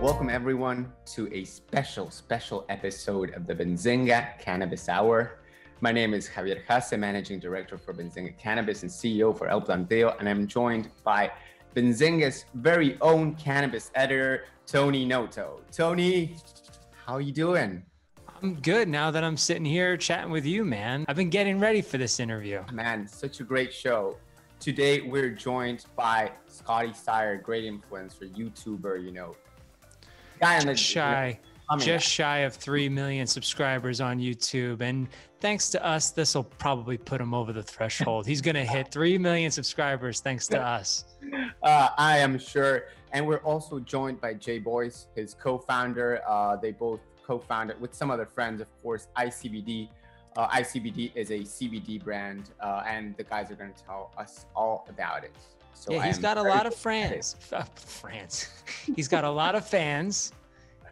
Welcome everyone to a special episode of the Benzinga Cannabis Hour. My name is Javier Hasse, Managing Director for Benzinga Cannabis and CEO for El Planteo, and I'm joined by Benzinga's very own cannabis editor, Tony Noto. Tony, how you doing? I'm good now that I'm sitting here chatting with you, man. I've been getting ready for this interview. Man, such a great show. Today, we're joined by Scotty Sire, great influencer, YouTuber, you know. Guy on the shy. Just shy of 3 million subscribers on YouTube. And thanks to us, this will probably put him over the threshold. He's going to hit 3 million subscribers thanks to us. I am sure. And we're also joined by Jay Boyce, his co-founder. They both co-founded with some other friends, of course, iCBD. iCBD is a CBD brand, and the guys are going to tell us all about it. So yeah, he's got a lot of friends. He's got a lot of fans.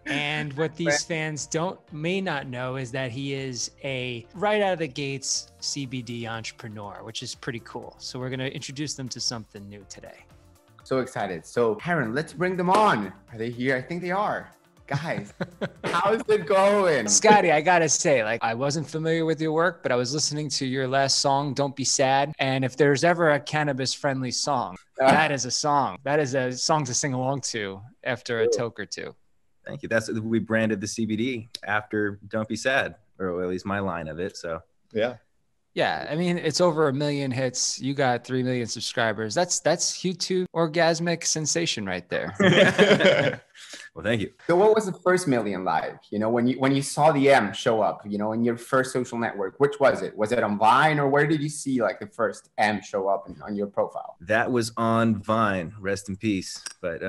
And what these fans may not know is that he is a right out of the gates CBD entrepreneur, which is pretty cool. So we're going to introduce them to something new today. So excited. So Aaron, let's bring them on. Are they here? I think they are. Guys, how's it going? Scotty, I gotta say, like, I wasn't familiar with your work, but I was listening to your last song, Don't Be Sad. And if there's ever a cannabis-friendly song, that is a song. That is a song to sing along to after a toke or two. Thank you. That's we branded the CBD after Don't Be Sad, or at least my line of it. So yeah. Yeah. I mean, it's over 1 million hits. You got 3 million subscribers. That's YouTube orgasmic sensation right there. Well, thank you. So what was the first million live? You know, when you saw the M show up, you know, in your first social network, which was it? Was it on Vine, or where did you see like the first M show up on your profile? That was on Vine. Rest in peace. But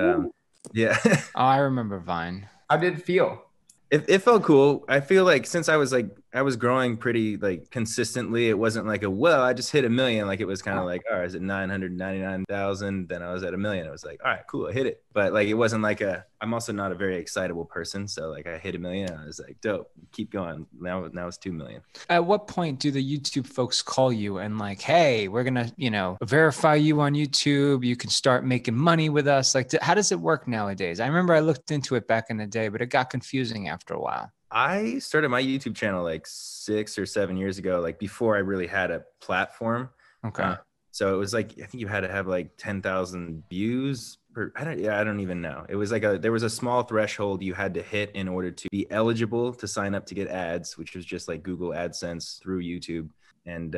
yeah. Oh, I remember Vine. How did it feel? It felt cool. I feel like since I was growing pretty like consistently, it wasn't like I just hit 1 million. Like it was kind of like, all right, is it 999,000? Then I was at 1 million. It was like, all right, cool, I hit it. But like, it wasn't like I'm also not a very excitable person. So like I hit 1 million and I was like, dope, keep going. Now it's 2 million. At what point do the YouTube folks call you and like, hey, we're going to, you know, verify you on YouTube. You can start making money with us. Like, how does it work nowadays? I remember I looked into it back in the day, but it got confusing after a while. I started my YouTube channel like 6 or 7 years ago, like before I really had a platform. Okay. So it was like, I think you had to have like 10,000 views per, I don't even know. It was like there was a small threshold you had to hit in order to be eligible to sign up to get ads, which was just like Google AdSense through YouTube. And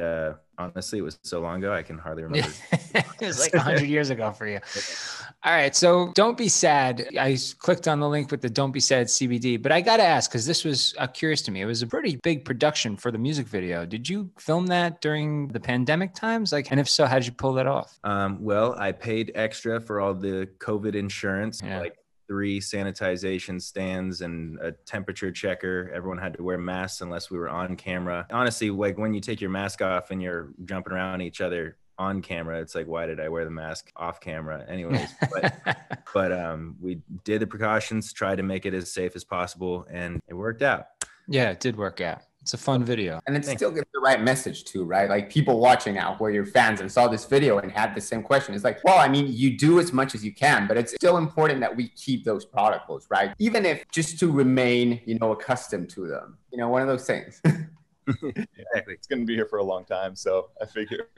honestly, it was so long ago, I can hardly remember. It was like 100 years ago for you. All right. So Don't Be Sad. I clicked on the link with the Don't Be Sad CBD, but I got to ask, because this was curious to me. It was a pretty big production for the music video. Did you film that during the pandemic times? Like, and if so, how did you pull that off? Well, I paid extra for all the COVID insurance, like 3 sanitization stands and a temperature checker. Everyone had to wear masks unless we were on camera. Honestly, like when you take your mask off and you're jumping around each other on camera, it's like, why did I wear the mask off camera? Anyways, but we did the precautions, tried to make it as safe as possible, and it worked out. Yeah, it did work out. It's a fun video. And it still gives the right message too, right? Like people watching out where your fans and saw this video and had the same question. It's like, well, I mean, you do as much as you can, but it's still important that we keep those protocols, right? Even if just to remain, you know, accustomed to them, you know, one of those things. Exactly. It's going to be here for a long time. So I figure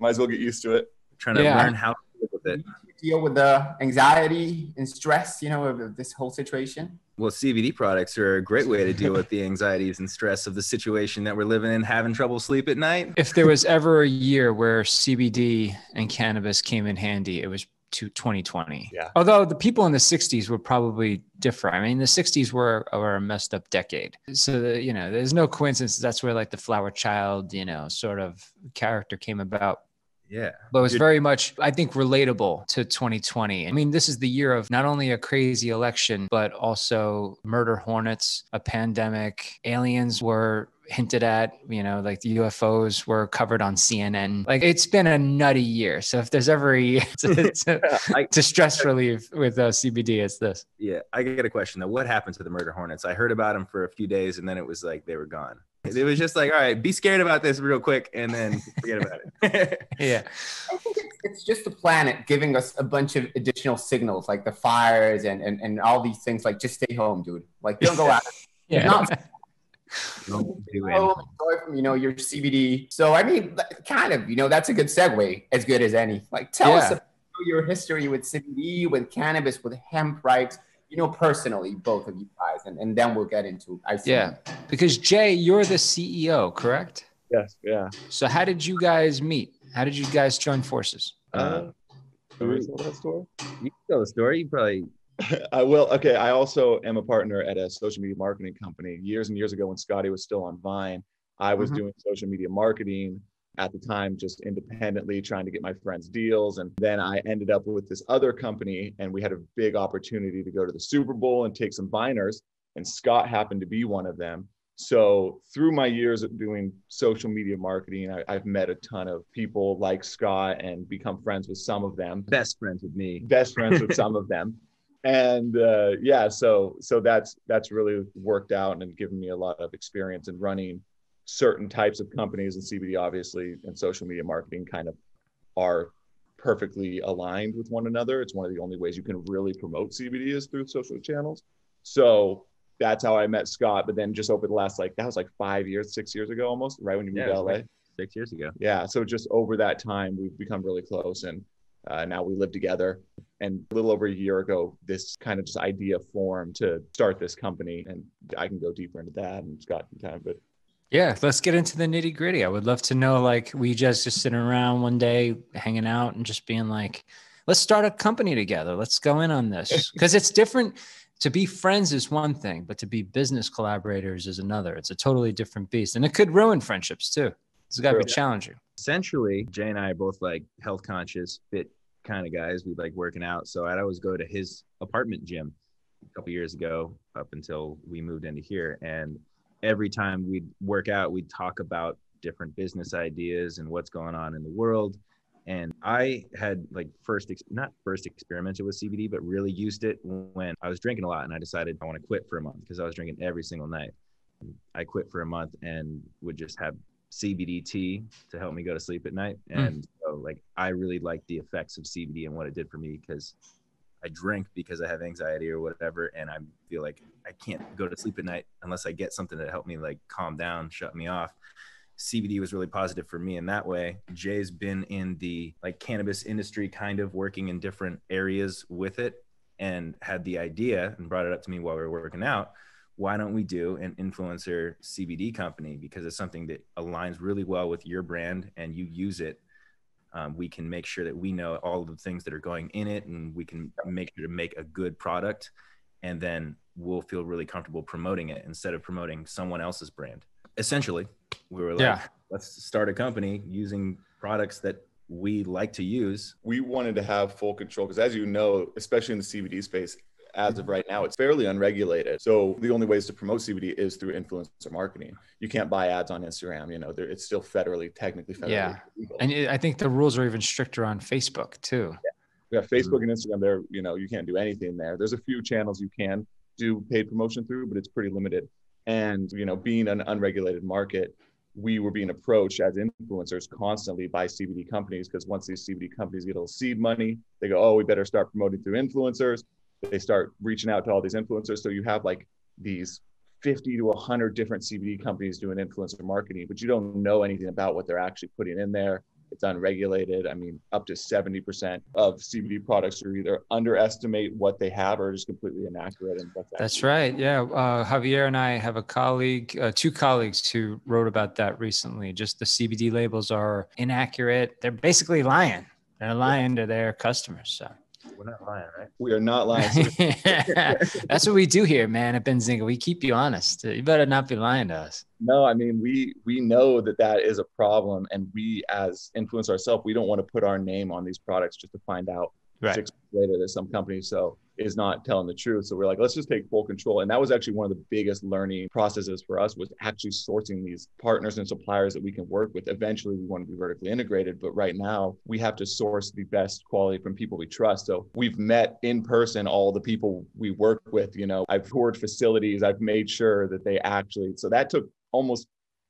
might as well get used to it. I'm trying to learn how to live with it. Deal with the anxiety and stress, you know, of this whole situation? Well, CBD products are a great way to deal with the anxieties and stress of the situation that we're living in, having trouble sleep at night. If there was ever a year where CBD and cannabis came in handy, it was 2020. Yeah. Although the people in the 60s would probably differ. I mean, the 60s were a messed up decade. So, you know, there's no coincidence. That's where like the flower child, you know, sort of character came about. Yeah. But it's very much, I think, relatable to 2020. I mean, this is the year of not only a crazy election, but also murder hornets, a pandemic, aliens were hinted at, you know, like the UFOs were covered on CNN. Like it's been a nutty year. So if there's ever a year to stress relief with CBD, it's this. Yeah. I get a question though. What happened to the murder hornets? I heard about them for a few days and then it was like, they were gone. It was just like, all right, be scared about this real quick and then forget about it. Yeah. I think it's just the planet giving us a bunch of additional signals, like the fires and all these things, like just stay home, dude. Like don't go out. Yeah. Don't do it. Enjoy from, your CBD. So, I mean, kind of, that's a good segue, as good as any. Like tell us about your history with CBD, with cannabis, with hemp, right? Personally, both of you guys, and then we'll get into iCBD. Yeah, because Jay, you're the CEO, correct? Yes, yeah. So how did you guys meet? How did you guys join forces? Can we tell that story? You can tell the story, you probably... I will. Okay, I also am a partner at a social media marketing company. Years and years ago when Scotty was still on Vine, I was doing social media marketing at the time, just independently trying to get my friends deals. And then I ended up with this other company and we had a big opportunity to go to the Super Bowl and take some Viners, and Scott happened to be one of them. So through my years of doing social media marketing, I've met a ton of people like Scott and become friends with some of them. Best friends with me. Best friends with some of them. And so that's really worked out and given me a lot of experience in running certain types of companies, and CBD obviously and social media marketing kind of are perfectly aligned with one another. It's one of the only ways you can really promote CBD is through social channels. So that's how I met Scott. But then just over the last, that was 6 years ago almost, right when you moved to LA? 6 years ago. Yeah. So just over that time, we've become really close, and now we live together. And a little over a year ago, this kind of just idea formed to start this company. And I can go deeper into that and Scott can kind of, but yeah, let's get into the nitty gritty. I would love to know, we just sitting around one day hanging out and just being like, let's start a company together. Let's go in on this. Because it's different. To be friends is one thing, but to be business collaborators is another. It's a totally different beast. And it could ruin friendships too. It's got to be challenging. Essentially, Jay and I are both health conscious, fit kind of guys. We like working out. So I'd always go to his apartment gym a couple years ago up until we moved into here. And every time we'd work out, we'd talk about different business ideas and what's going on in the world. And I had not first experimented with CBD, but really used it when I was drinking a lot. And I decided I want to quit for a month because I was drinking every single night. I quit for a month and would just have CBD tea to help me go to sleep at night. And so I really liked the effects of CBD and what it did for me, because I drink because I have anxiety or whatever. And I feel like I can't go to sleep at night unless I get something to help me calm down, shut me off. CBD was really positive for me in that way. Jay's been in the cannabis industry, kind of working in different areas with it, and had the idea and brought it up to me while we were working out. Why don't we do an influencer CBD company? Because it's something that aligns really well with your brand and you use it. We can make sure that we know all of the things that are going in it, and we can make sure to make a good product, and then we'll feel really comfortable promoting it instead of promoting someone else's brand. Essentially, we were let's start a company using products that we like to use. We wanted to have full control because, as you know, especially in the CBD space, as of right now, it's fairly unregulated. So the only ways to promote CBD is through influencer marketing. You can't buy ads on Instagram. It's still federally. Yeah. Legal. And I think the rules are even stricter on Facebook too. Yeah. We have Facebook and Instagram there. You can't do anything there. There's a few channels you can do paid promotion through, but it's pretty limited. And, being an unregulated market, we were being approached as influencers constantly by CBD companies, because once these CBD companies get a little seed money, they go, oh, we better start promoting through influencers. They start reaching out to all these influencers. So you have these 50 to 100 different CBD companies doing influencer marketing, but you don't know anything about what they're actually putting in there. It's unregulated. I mean, up to 70% of CBD products are either underestimate what they have or just completely inaccurate. And that's right. Yeah. Javier and I have a colleague, two colleagues who wrote about that recently. Just the CBD labels are inaccurate. They're basically lying. They're lying to their customers. So. We're not lying, right? We are not lying. That's what we do here, man, at Benzinga. We keep you honest. You better not be lying to us. No, I mean, we know that is a problem. And we, as influencers ourselves, we don't want to put our name on these products just to find out 6 months later that some company is not telling the truth. So we're let's just take full control. And that was actually one of the biggest learning processes for us, was actually sourcing these partners and suppliers that we can work with. Eventually, we want to be vertically integrated, but right now we have to source the best quality from people we trust. So we've met in person all the people we work with. I've toured facilities. I've made sure that they actually, so that took almost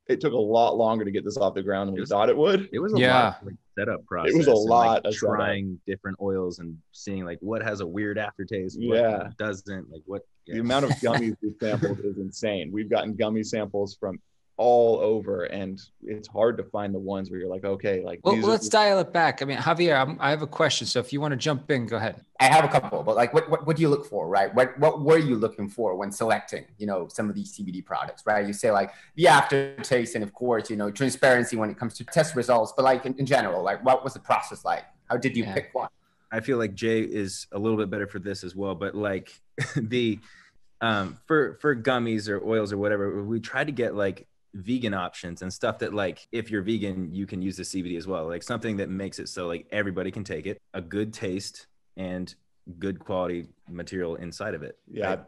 it took a lot longer to get this off the ground than we thought it would. It was a lot of like, setup process. It was a lot of trying different oils and seeing like what has a weird aftertaste, what doesn't, like what. The amount of gummies we sampled is insane. We've gotten gummy samples from all over, and it's hard to find the ones where you're like, okay, like. Well, let's dial it back. I mean, Javier, I have a question, so if you want to jump in, go ahead. I have a couple, but like, what do you look for, right? What were you looking for when selecting, you know, some of these CBD products, right? You say like the aftertaste and of course, you know, transparency when it comes to test results, but like in general, like what was the process like? How did you pick one? I feel like Jay is a little bit better for this as well, but like for gummies or oils or whatever, we try to get like vegan options and stuff that like, if you're vegan, you can use the CBD as well. Like something that makes it so like everybody can take it, a good taste, and good quality material inside of it. Yeah. Right?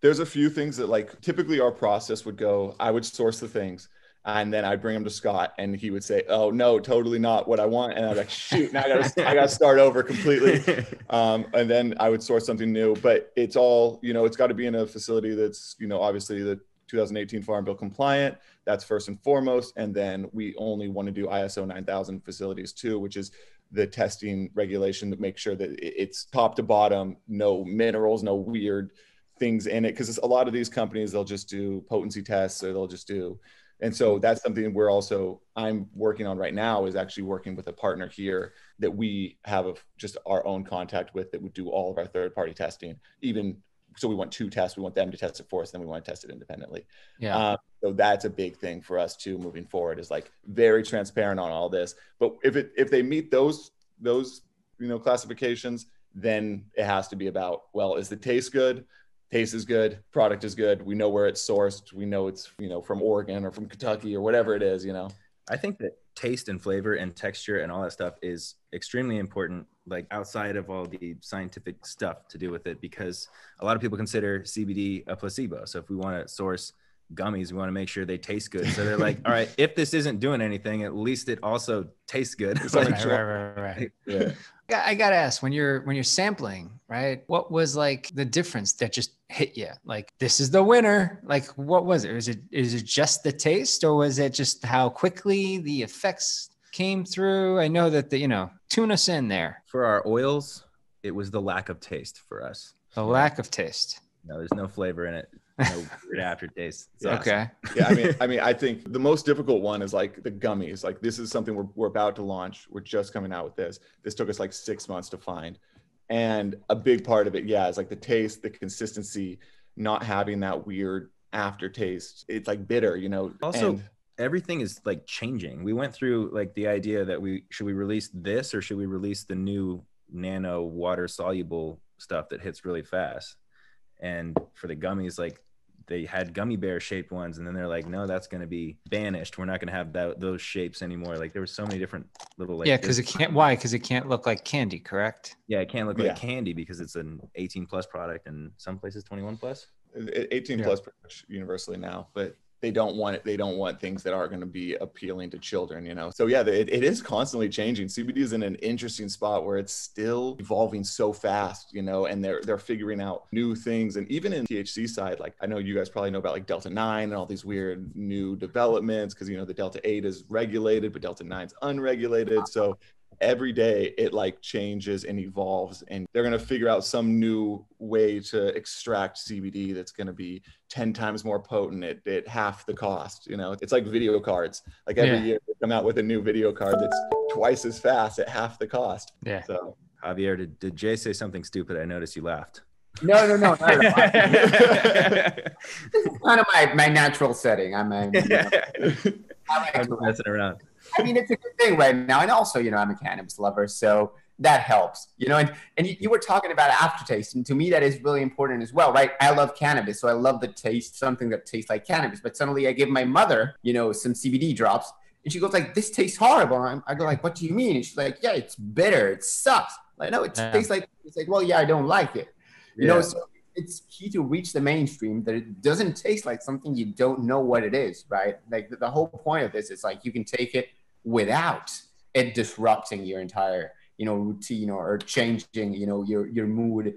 There's a few things that like typically our process would go, I would source the things and then I'd bring them to Scott and he would say, oh no, totally not what I want. And I'd like, shoot, now I gotta start over completely. And then I would source something new, but it's all, you know, it's gotta be in a facility that's, you know, obviously the 2018 Farm Bill compliant. That's first and foremost. And then we only want to do ISO 9000 facilities too, which is the testing regulation to make sure that it's top to bottom, no minerals, no weird things in it. Because a lot of these companies, they'll just do potency tests or they'll just do. And so that's something we're also, I'm working on right now is actually working with a partner here that we have just our own contact with that would do all of our third party testing, even. So we want two tests. We want them to test it for us. Then we want to test it independently. Yeah. So that's a big thing for us too, moving forward, is like very transparent on all this. But if they meet those, you know, classifications, then it has to be about, well, is the taste good? Taste is good. Product is good. We know where it's sourced. We know it's, you know, from Oregon or from Kentucky or whatever it is, you know. I think that taste and flavor and texture and all that stuff is extremely important, like outside of all the scientific stuff to do with it, because a lot of people consider CBD a placebo. So if we want to source gummies, we want to make sure they taste good. So they're like, all right, if this isn't doing anything, at least it also tastes good. Like, right. Yeah. I got to ask, when you're sampling, right, what was like the difference that just hit you? Like, this is the winner. Like, what was it? Is it just the taste, or was it just how quickly the effects came through? I know that tune us in there. For our oils, it was the lack of taste for us. The lack of taste. No, there's no flavor in it. No weird aftertaste. Yeah. Okay. Yeah, I mean, I think the most difficult one is like the gummies. Like, this is something we're about to launch. We're just coming out with this. This took us like 6 months to find, and a big part of it, is like the taste, the consistency, not having that weird aftertaste. It's like bitter, you know. Also, everything is like changing. We went through like the idea that should we release this, or should we release the new nano water soluble stuff that hits really fast? And for the gummies, like, they had gummy bear shaped ones, and then they're like, no, that's going to be banished. We're not going to have those shapes anymore. Like, there were so many different little, like, because it can't look like candy, correct? Yeah, it can't look like candy because it's an 18 plus product, and some places 21 plus. 18 plus pretty much universally now, but they don't want it. They don't want things that are going to be appealing to children, you know? So yeah, it is constantly changing. CBD is in an interesting spot where it's still evolving so fast, you know, and they're figuring out new things. And even in THC side, like, I know you guys probably know about like Delta 9 and all these weird new developments, because, you know, the Delta 8 is regulated, but Delta 9 is unregulated. So every day it like changes and evolves, and they're going to figure out some new way to extract CBD that's going to be 10 times more potent at half the cost. You know, it's like video cards. Like, every year they come out with a new video card that's twice as fast at half the cost. Yeah. So, Javier, did Jay say something stupid? I noticed you laughed. No. This is kind of my natural setting. I'm messing around. I mean, it's a good thing right now. And also, you know, I'm a cannabis lover, so that helps, you know, and you were talking about aftertaste. And to me, that is really important as well, right? I love cannabis, so I love the taste, something that tastes like cannabis. But suddenly I give my mother, you know, some CBD drops, and she goes like, this tastes horrible. And I go like, what do you mean? And she's like, yeah, it's bitter. It sucks. Like, no, it tastes like, it's like, well, yeah, I don't like it. You know, so it's key to reach the mainstream that it doesn't taste like something you don't know what it is, right? Like, the whole point of this is like, you can take it without it disrupting your entire, you know, routine or changing, you know, your mood,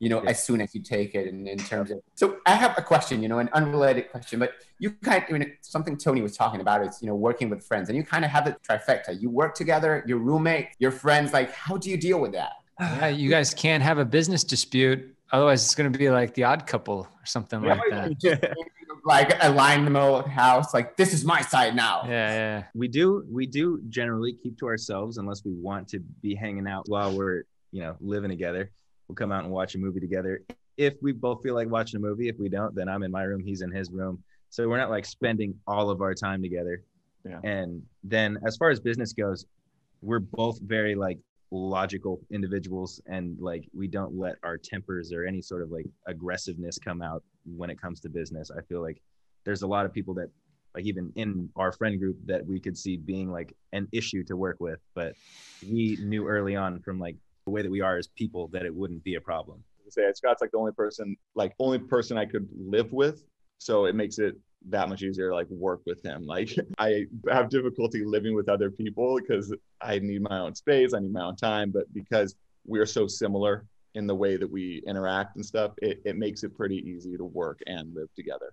you know, as soon as you take it. And in terms of, so I have a question, you know, an unrelated question, but you kind of, I mean, something Tony was talking about is, you know, working with friends, and you kind of have the trifecta. You work together, your roommate, your friends, like, how do you deal with that? Yeah, you guys can't have a business dispute. Otherwise it's going to be like The Odd Couple or something like that. Like align the middle of the house, like this is my side now. Yeah. We do generally keep to ourselves unless we want to be hanging out while we're, you know, living together. We'll come out and watch a movie together. If we both feel like watching a movie, if we don't, then I'm in my room, he's in his room. So we're not like spending all of our time together. Yeah. And then as far as business goes, we're both very like logical individuals, and like we don't let our tempers or any sort of like aggressiveness come out when it comes to business. I feel like there's a lot of people that like even in our friend group that we could see being like an issue to work with, but we knew early on from like the way that we are as people that it wouldn't be a problem. Scott's like the only person I could live with, so it makes it that much easier to like work with him. Like I have difficulty living with other people because I need my own space, I need my own time, but because we're so similar in the way that we interact and stuff, it makes it pretty easy to work and live together.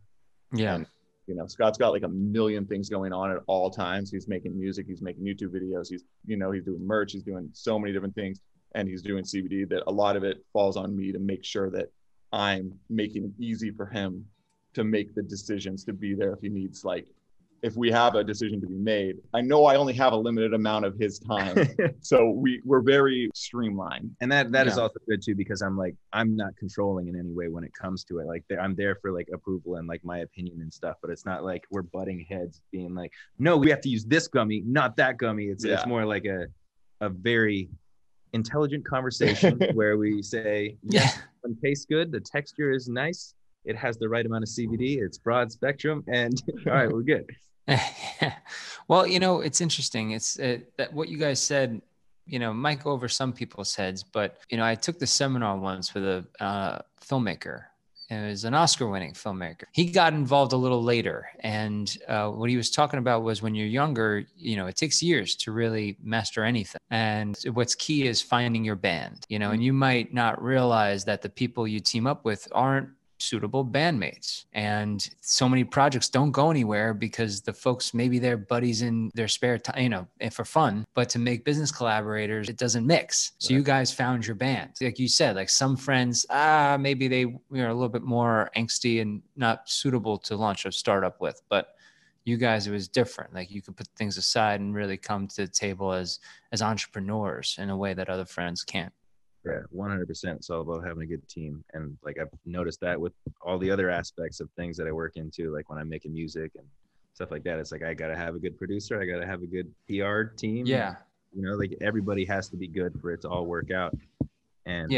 Yeah. And, you know, Scott's got like a million things going on at all times. He's making music, he's making YouTube videos, he's, you know, he's doing merch, he's doing so many different things, and he's doing CBD, that a lot of it falls on me to make sure that I'm making it easy for him to make the decisions, to be there if he needs, like, if we have a decision to be made. I know I only have a limited amount of his time. So we're very streamlined. And that is also good too, because I'm like, I'm not controlling in any way when it comes to it. Like I'm there for like approval and like my opinion and stuff, but it's not like we're butting heads being like, no, we have to use this gummy, not that gummy. It's more like a very intelligent conversation where we say, it tastes good. The texture is nice. It has the right amount of CBD, it's broad spectrum, and all right, we're good. Well, you know, it's interesting. It's that what you guys said, you know, might go over some people's heads, but, you know, I took the seminar once with a filmmaker. It was an Oscar-winning filmmaker. He got involved a little later. And what he was talking about was when you're younger, you know, it takes years to really master anything. And what's key is finding your band, you know, and you might not realize that the people you team up with aren't suitable bandmates, and so many projects don't go anywhere because the folks, maybe they're buddies in their spare time, you know, and for fun, but to make business collaborators, it doesn't mix. So you guys found your band, like you said. Like some friends, maybe they are a little bit more angsty and not suitable to launch a startup with, but you guys, it was different. Like you could put things aside and really come to the table as entrepreneurs in a way that other friends can't. Yeah, 100%. It's all about having a good team. And like, I've noticed that with all the other aspects of things that I work into, like when I'm making music and stuff like that, it's like, I got to have a good producer. I got to have a good PR team. Yeah. You know, like everybody has to be good for it to all work out. And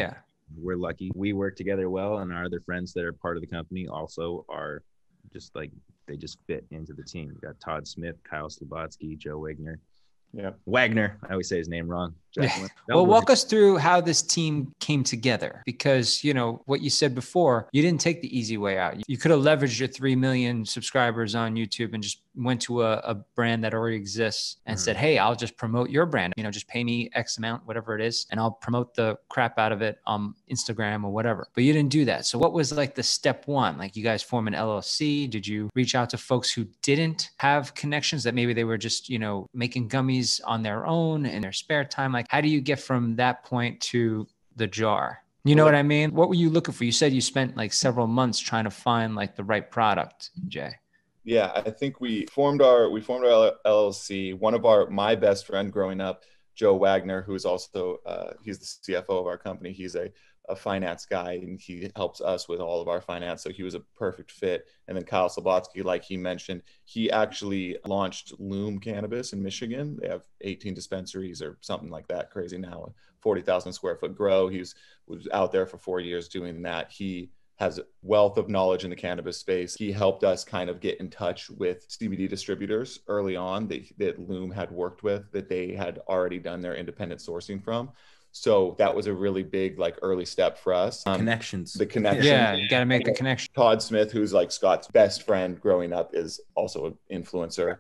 we're lucky. We work together well. And our other friends that are part of the company also are just like, they just fit into the team. We've got Todd Smith, Kyle Slobotsky, Joe Wagner. Yeah, Wagner. I always say his name wrong. Well, walk us through how this team came together, because, you know, what you said before, you didn't take the easy way out. You could have leveraged your 3 million subscribers on YouTube and just went to a brand that already exists and said, hey, I'll just promote your brand. You know, just pay me X amount, whatever it is, and I'll promote the crap out of it on Instagram or whatever. But you didn't do that. So what was like the step one? Like you guys form an LLC. Did you reach out to folks who didn't have connections, that maybe they were just, you know, making gummies on their own in their spare time? Like how do you get from that point to the jar? You know what I mean? What were you looking for? You said you spent like several months trying to find like the right product, Jay. Yeah, I think we formed our LLC. One of my best friend growing up, Joe Wagner, who is also he's the CFO of our company. He's a finance guy, and he helps us with all of our finance. So he was a perfect fit. And then Kyle Slobotsky, like he mentioned, he actually launched Loom Cannabis in Michigan. They have 18 dispensaries or something like that, crazy now, 40,000 square foot grow. He was out there for 4 years doing that. He has a wealth of knowledge in the cannabis space. He helped us kind of get in touch with CBD distributors early on that Loom had worked with, that they had already done their independent sourcing from. So that was a really big, like, early step for us. Connections. The connections. Yeah, you got to make the connection. Todd Smith, who's like Scott's best friend growing up, is also an influencer.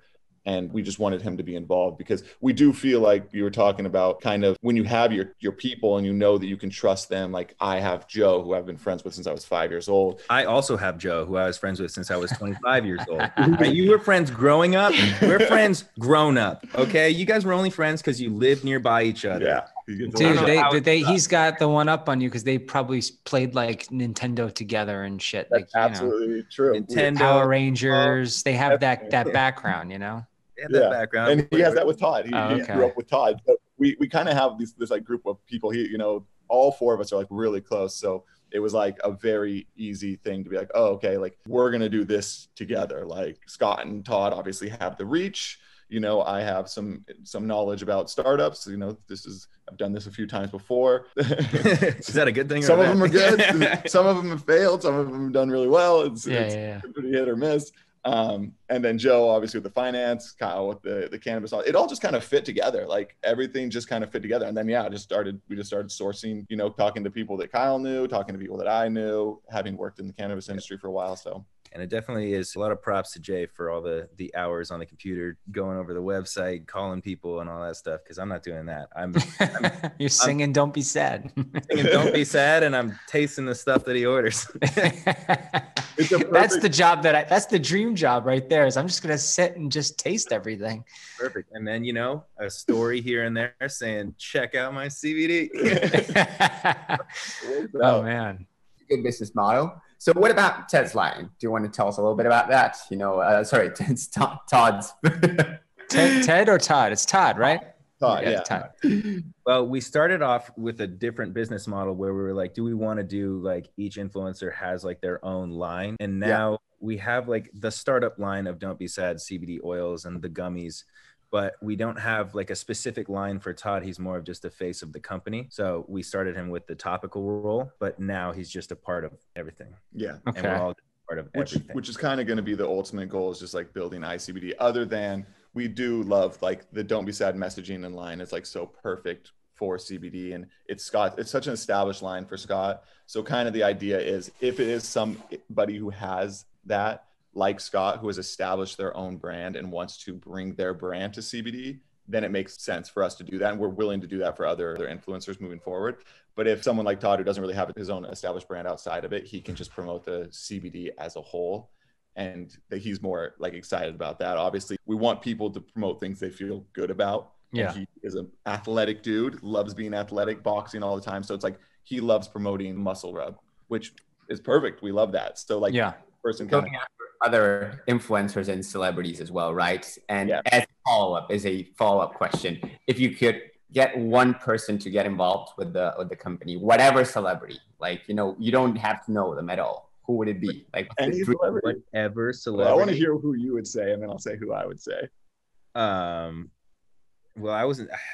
And we just wanted him to be involved because we do feel like you were talking about kind of when you have your people and you know that you can trust them. Like I have Joe, who I've been friends with since I was 5 years old. I also have Joe, who I was friends with since I was 25 years old. Right? You were friends growing up. We're friends grown up. Okay. You guys were only friends because you lived nearby each other. Yeah. Dude, he's got the one up on you because they probably played like Nintendo together and shit. That's like, absolutely true. Nintendo, Power Rangers, they have that background, you know? That background. And he has that with Todd. He grew up with Todd. So we kind of have this like group of people. All four of us are like really close. So it was like a very easy thing to be like, oh, okay, like we're going to do this together. Like Scott and Todd obviously have the reach. I have some knowledge about startups. I've done this a few times before. Is that a good thing? Some of them are good. Some of them have failed. Some of them have done really well. It's pretty hit or miss. And then Joe, obviously, with the finance, Kyle with the cannabis, it all just kind of fit together. Like everything just kind of fit together. And then, we just started sourcing, talking to people that Kyle knew, talking to people that I knew, having worked in the cannabis industry for a while. So. And it definitely is a lot of props to Jay for all the hours on the computer, going over the website, calling people and all that stuff. Cause I'm not doing that. You're singing Don't Be Sad. Singing Don't Be Sad. And I'm tasting the stuff that he orders. That's the job that's the dream job right there is I'm just going to sit and just taste everything. Perfect. And then, a story here and there saying, check out my CBD. Oh man. Good business model. So what about Ted's line? Do you want to tell us a little bit about that? Sorry, Ted's Todd's. Ted or Todd? It's Todd, right? Todd, yeah. Todd. Well, we started off with a different business model where we were like, do we want to do like each influencer has like their own line? And now we have like the startup line of Don't Be Sad CBD oils and the gummies. But we don't have like a specific line for Todd. He's more of just the face of the company. So we started him with the topical role, but now he's just a part of everything. Yeah. Okay. And we're all part of everything. Which is kind of going to be the ultimate goal is just like building iCBD other than we do love like the Don't Be Sad messaging in line. It's like so perfect for CBD. And it's such an established line for Scott. So kind of the idea is if it is somebody who has that, like Scott, who has established their own brand and wants to bring their brand to CBD, then it makes sense for us to do that. And we're willing to do that for other influencers moving forward. But if someone like Todd, who doesn't really have his own established brand outside of it, he can just promote the CBD as a whole. And that he's more like excited about that. Obviously, we want people to promote things they feel good about. Yeah. And he is an athletic dude, loves being athletic, boxing all the time. So it's like, he loves promoting muscle rub, which is perfect. We love that. So like, person coming after other influencers and celebrities as well, right? And as a follow-up question, if you could get one person to get involved with the company, whatever celebrity, like you don't have to know them at all, who would it be? Like any celebrity. Whatever celebrity. Well, I want to hear who you would say, and then I'll say who I would say. Well, I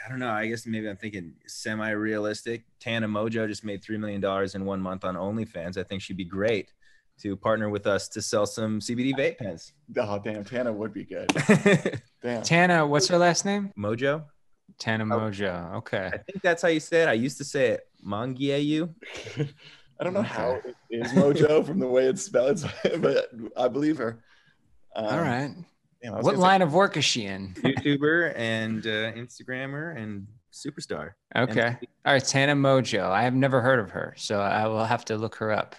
don't know. I guess maybe I'm thinking semi-realistic. Tana Mongeau just made $3 million in 1 month on OnlyFans. I think she'd be great to partner with us to sell some CBD vape pens. Oh, damn, Tana would be good. Damn. Tana, what's her last name? Mongeau. Tana Mongeau, okay. I think that's how you say it. I used to say it, Mongeau. I don't know how it is Mongeau from the way it's spelled, but I believe her. All right. Damn, what line of work is she in? YouTuber and Instagrammer and superstar. Okay. All right, Tana Mongeau. I have never heard of her, so I will have to look her up.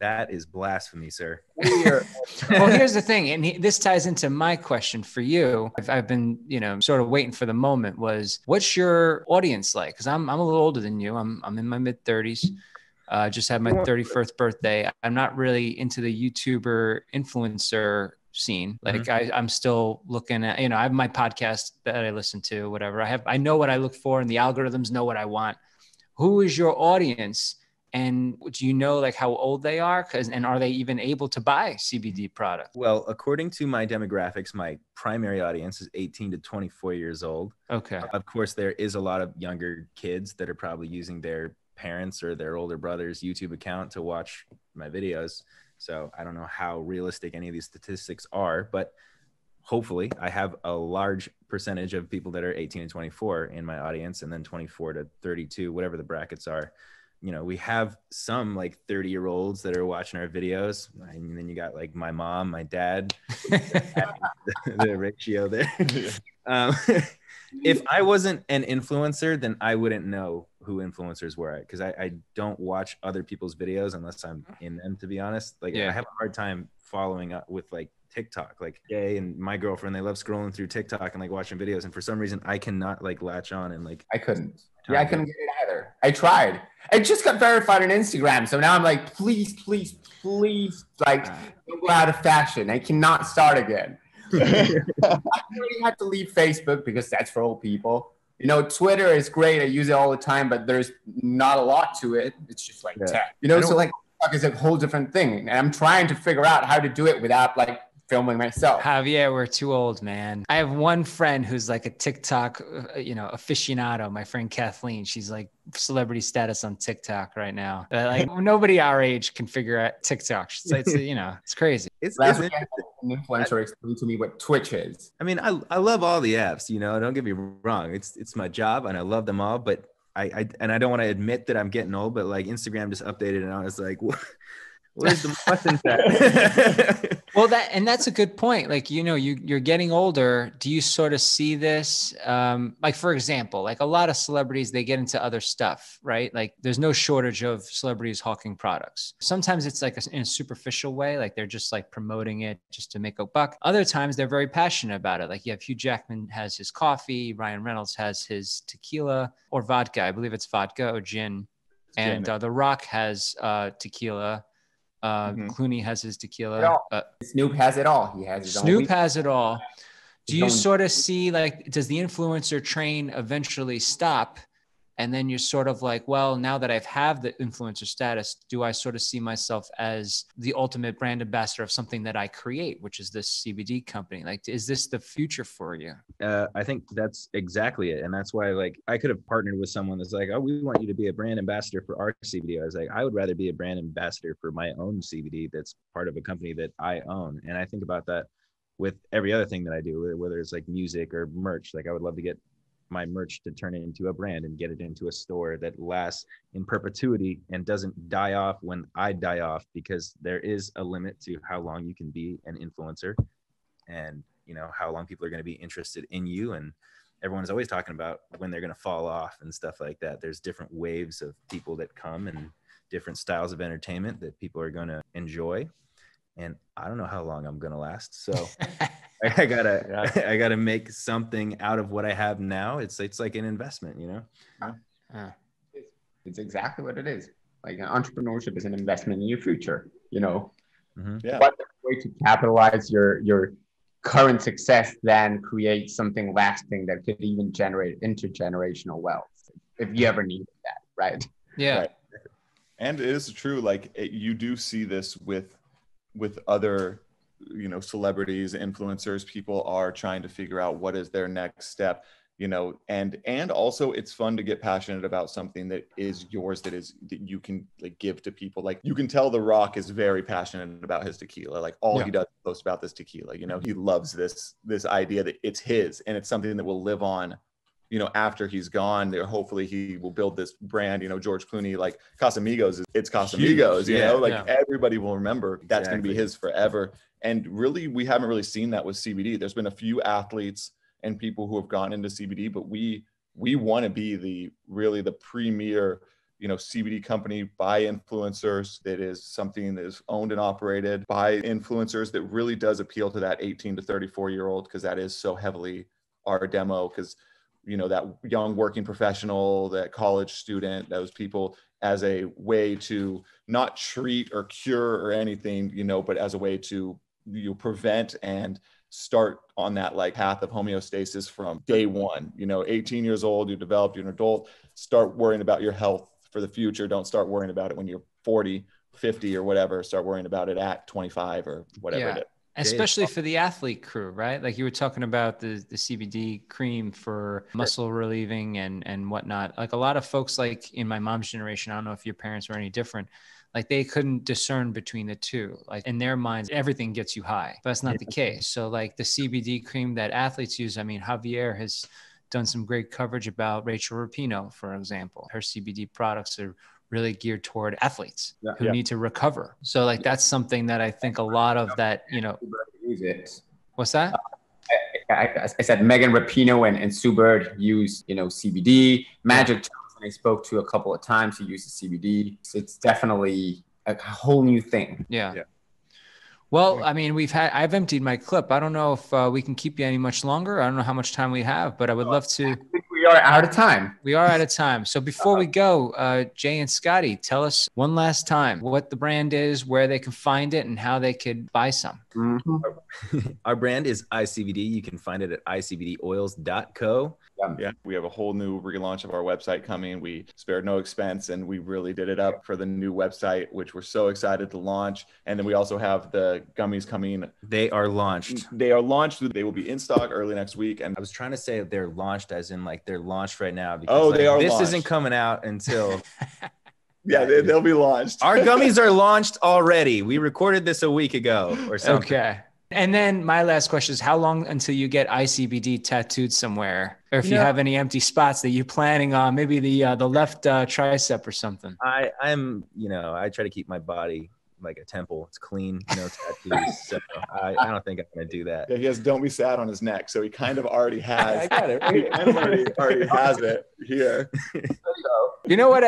That is blasphemy, sir. Well, here's the thing. And this ties into my question for you. I've been, sort of waiting for the moment was what's your audience like? Cause I'm a little older than you. I'm in my mid 30s. Just had my 31st birthday. I'm not really into the YouTuber influencer scene. Like I'm still looking at, I have my podcast that I listen to, whatever I know what I look for and the algorithms know what I want. Who is your audience? And do you know like how old they are? And are they even able to buy CBD products? Well, according to my demographics, my primary audience is 18 to 24 years old. Okay. Of course, there is a lot of younger kids that are probably using their parents or their older brother's YouTube account to watch my videos. So I don't know how realistic any of these statistics are, but hopefully I have a large percentage of people that are 18 to 24 in my audience and then 24 to 32, whatever the brackets are. you know, we have some like 30-year-olds that are watching our videos. And then you got like my mom, my dad, the ratio there. If I wasn't an influencer, then I wouldn't know who influencers were, because I don't watch other people's videos unless I'm in them, to be honest. Like, yeah. I have a hard time following up with like TikTok. Like Jay and my girlfriend, they love scrolling through TikTok and like watching videos, and for some reason I cannot like latch on and like. I couldn't. Yeah, I couldn't get it either. I tried. I just got verified on Instagram, so now I'm like, please, please, please, like, don't go out of fashion. I cannot start again. I already had to leave Facebook because that's for old people. You know, Twitter is great. I use it all the time, but there's not a lot to it. It's just like tech. You know, so like TikTok is a whole different thing. And I'm trying to figure out how to do it without like filming myself. Javier, we're too old, man. I have one friend who's like a TikTok, you know, aficionado. My friend Kathleen, she's like celebrity status on TikTok right now. Like nobody our age can figure out TikTok. It's you know, it's crazy. It's an influencer explained to me what Twitch is. I mean, I love all the apps. You know, don't get me wrong. It's my job, and I love them all. But I don't want to admit that I'm getting old. But like Instagram just updated, and I was like, what? Where's the lesson set? Well, that's a good point. Like, you know, you're getting older. Do you sort of see this? Like, for example, like a lot of celebrities, they get into other stuff, right? Like there's no shortage of celebrities hawking products. Sometimes it's like in a superficial way. Like they're just like promoting it just to make a buck. Other times they're very passionate about it. Like you have Hugh Jackman has his coffee. Ryan Reynolds has his tequila or vodka. I believe it's vodka or gin. And The Rock has tequila. Clooney has his tequila. Snoop has it all. He has his Snoop has it all. Do you sort of see, like, does the influencer train eventually stop? And then you're sort of like, well, now that I've had the influencer status, do I sort of see myself as the ultimate brand ambassador of something that I create, which is this CBD company? Like, is this the future for you? I think that's exactly it. And that's why, like, I could have partnered with someone that's like, oh, we want you to be a brand ambassador for our CBD. I was like, I would rather be a brand ambassador for my own CBD that's part of a company that I own. And I think about that with every other thing that I do, whether it's like music or merch. Like, I would love to get my merch to turn it into a brand and get it into a store that lasts in perpetuity and doesn't die off when I die off, because there is a limit to how long you can be an influencer and, you know, how long people are going to be interested in you. And everyone's always talking about when they're going to fall off and stuff like that. There's different waves of people that come and different styles of entertainment that people are going to enjoy. And I don't know how long I'm going to last. So I gotta make something out of what I have now. It's like an investment, you know? It's exactly what it is. Like, entrepreneurship is an investment in your future, you know? Mm-hmm. Yeah. What way to capitalize your current success than create something lasting that could even generate intergenerational wealth, if you ever needed that, right? Yeah. Right. And it is true. Like, you do see this with other, you know, celebrities, influencers. People are trying to figure out what is their next step, you know, and also it's fun to get passionate about something that is yours, that you can like give to people. Like, you can tell The Rock is very passionate about his tequila. Like, all he does is post about this tequila, you know, he loves this idea that it's his, and it's something that will live on, you know, after he's gone there. Hopefully he will build this brand, you know. George Clooney, like Casamigos, it's Casamigos, you know, like everybody will remember that's going to be his forever. And really, we haven't really seen that with CBD. There's been a few athletes and people who have gone into CBD, but we want to be the premier, you know, CBD company by influencers, that is something that is owned and operated by influencers, that really does appeal to that 18 to 34-year-old, because that is so heavily our demo. Because, you know, that young working professional, that college student, those people, as a way to not treat or cure or anything, you know, but as a way to prevent and start on that like path of homeostasis from day one. You know, 18 years old, you've developed, you're an adult, start worrying about your health for the future. Don't start worrying about it when you're 40, 50 or whatever. Start worrying about it at 25 or whatever it is. Especially for the athlete crew, right? Like, you were talking about the CBD cream for muscle relieving and whatnot. Like, a lot of folks, like in my mom's generation, I don't know if your parents were any different, like they couldn't discern between the two. Like, in their minds, everything gets you high, but that's not the case. So like the CBD cream that athletes use, I mean, Javier has done some great coverage about Rachel Rapinoe, for example. Her CBD products are really geared toward athletes who need to recover. So like, that's something that I think a lot of that, you know, what's that? I said Megan Rapinoe and Sue Bird use, you know, CBD. Magic Johnson I spoke to a couple of times, he uses CBD. So it's definitely a whole new thing. Yeah. Well, I mean, I've emptied my clip. I don't know if we can keep you any much longer. I don't know how much time we have, but I would love to. I think we are out of time. We are out of time. So before we go, Jay and Scotty, tell us one last time what the brand is, where they can find it, and how they could buy some. Our brand is iCBD. You can find it at iCBDoils.co. Yeah, we have a whole new relaunch of our website coming. We spared no expense and we really did it up for the new website, which we're so excited to launch. And then we also have the gummies coming. They are launched. They will be in stock early next week. And I was trying to say they're launched as in like they're launched right now. Because they are. This isn't coming out until... Yeah, they'll be launched. Our gummies are launched already. We recorded this a week ago or something. Okay. And then my last question is, how long until you get iCBD tattooed somewhere? Or if you have any empty spots that you're planning on, maybe the left tricep or something. I'm, you know, I try to keep my body like a temple. It's clean, no tattoos. So I don't think I'm going to do that. Yeah, he has Don't Be Sad on his neck. So he kind of already has. I got it. Right? He kind of already has it here. You know what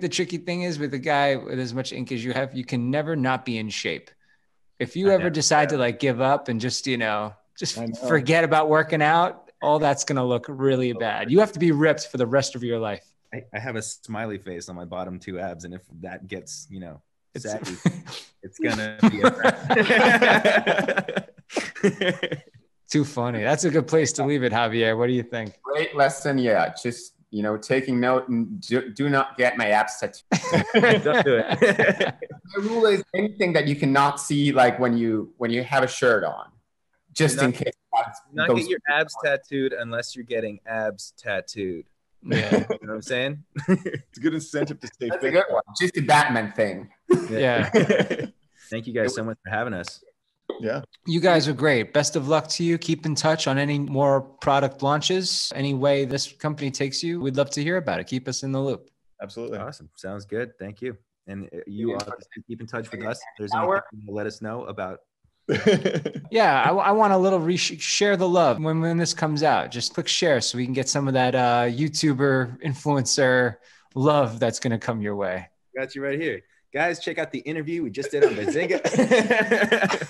the tricky thing is with a guy with as much ink as you have, you can never not be in shape. If you ever decide to like give up and just, you know, just forget about working out, all that's going to look really bad. You have to be ripped for the rest of your life. I have a smiley face on my bottom two abs. And if that gets, you know, saggy, it's going to be a wrap. Too funny. That's a good place to leave it, Javier. What do you think? Great lesson. Yeah. Just, you know, taking note and do not get my abs tattooed. Don't do it. The rule is anything that you cannot see, like when you have a shirt on, just in case. Not get your abs tattooed unless you're getting abs tattooed. Yeah, you know what I'm saying? It's a good incentive to stay fit. Just a Batman thing. Yeah. Thank you guys so much for having us. Yeah. You guys are great. Best of luck to you. Keep in touch on any more product launches. Any way this company takes you, we'd love to hear about it. Keep us in the loop. Absolutely. Awesome. Sounds good. Thank you. And you keep in touch with us. If there's anything to let us know about. I want a little share the love when this comes out. Just click share so we can get some of that YouTuber influencer love that's going to come your way. Got you right here. Guys, check out the interview we just did on Benzinga.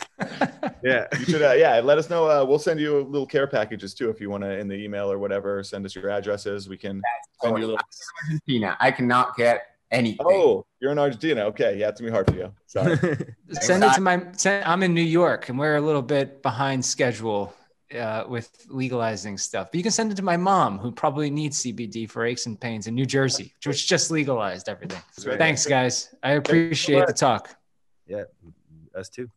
Yeah. You should, let us know. We'll send you little care packages too if you want to, in the email or whatever. Send us your addresses. We can send you a little. Argentina. I cannot get anything. Oh, you're in Argentina. Okay. Yeah, it's gonna be hard for you. Sorry. Send it to I'm in New York and we're a little bit behind schedule with legalizing stuff. But you can send it to my mom, who probably needs CBD for aches and pains in New Jersey, which just legalized everything. Right. Thanks, guys. I appreciate the talk. Yeah, us too.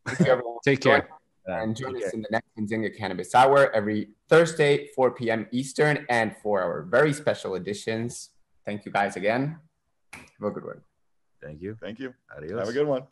Take care. And join us in the next Benzinga Cannabis Hour every Thursday, 4 p.m. Eastern, and for our very special editions. Thank you guys again. Have a good one. Thank you. Thank you. Adios. Have a good one.